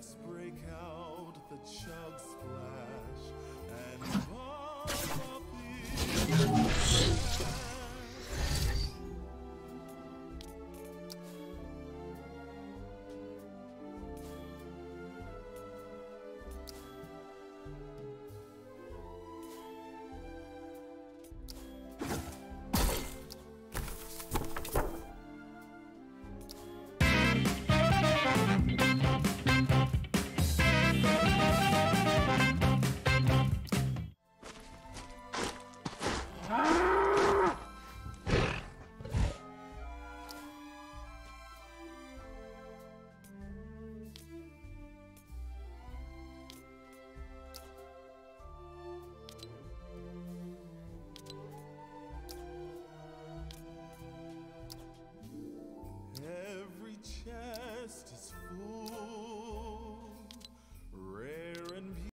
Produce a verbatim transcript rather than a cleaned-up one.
Let's break out the chug splash and pop up the